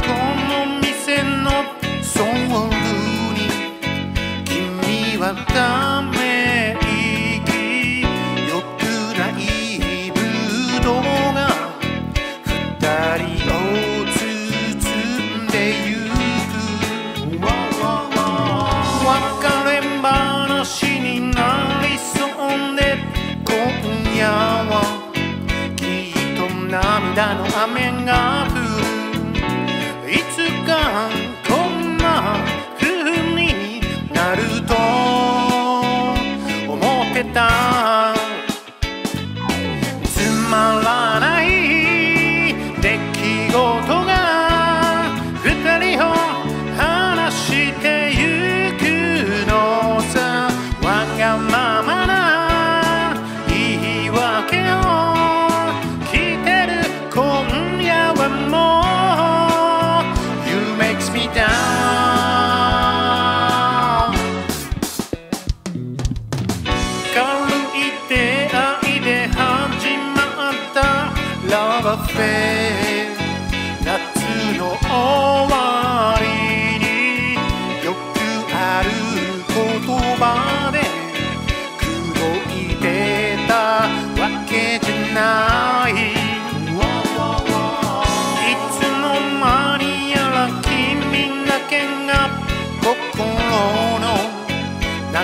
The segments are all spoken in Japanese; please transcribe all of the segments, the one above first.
の店のソングに君はため息、良くないブドウが二人を包んでゆく。別れ話になりそうで今夜はきっと涙の雨が降る。「つまらない出来事が二人を話してゆくのさ」「わがままな言い訳を聞いてる今夜はもう」「You makes me down」「夏の終わりによくある言葉で口説いてたわけじゃない」「いつの間にやら君だけが心の中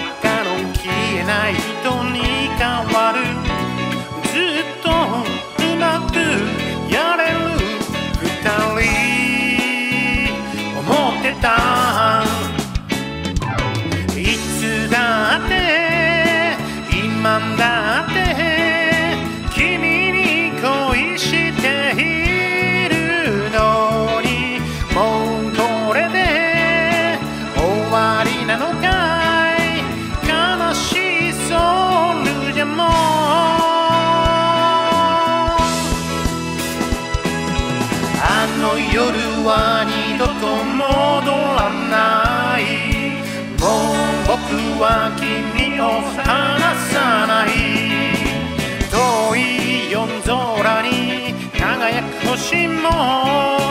の消えない人に変わる」「ずっとうまく」「いつだって今だって君に恋しているのに」「もうこれで終わりなのかい」「悲しいソングじゃもう」「あの夜は二度とも」僕は君を離さない」「遠い夜空に輝く星も」